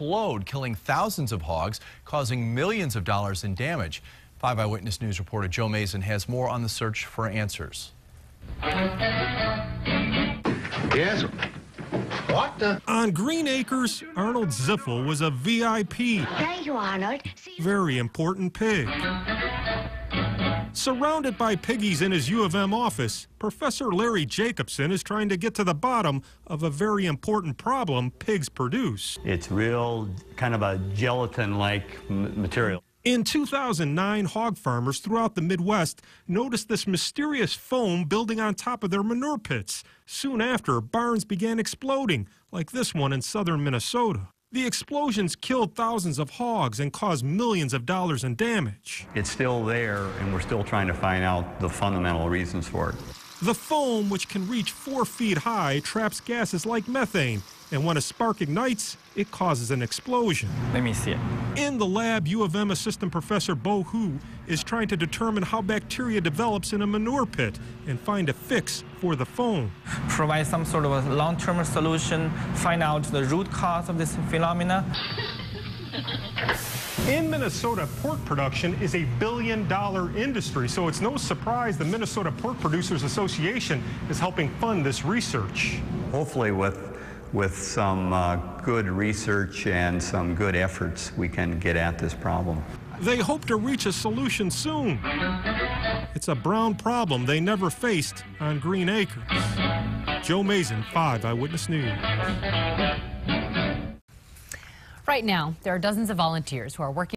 explode, killing thousands of hogs, causing millions of dollars in damage. 5 Eyewitness News reporter Joe Mason has more on the search for answers. Yes. What the? On Green Acres, Arnold Ziffel was a VIP. Thank you, Arnold. Very important pig. Surrounded by piggies in his U of M office, Professor Larry Jacobson is trying to get to the bottom of a very important problem pigs produce. It's real kind of a gelatin-like material. In 2009, hog farmers throughout the Midwest noticed this mysterious foam building on top of their manure pits. Soon after, barns began exploding, like this one in southern Minnesota. The explosions killed thousands of hogs and caused millions of dollars in damage. It's still there, and we're still trying to find out the fundamental reasons for it. The foam, which can reach 4 feet high, traps gases like methane, and when a spark ignites, it causes an explosion. Let me see it. In the lab, U of M assistant professor Bo Hu is trying to determine how bacteria develops in a manure pit and find a fix for the foam. Provide some sort of a long-term solution, find out the root cause of this phenomena. In Minnesota, pork production is a billion-dollar industry, so it's no surprise the Minnesota Pork Producers Association is helping fund this research. Hopefully with some good research and some good efforts, we can get at this problem. They hope to reach a solution soon. It's a brown problem they never faced on Green Acres. Joe Mason, 5 Eyewitness News. Right now, there are dozens of volunteers who are working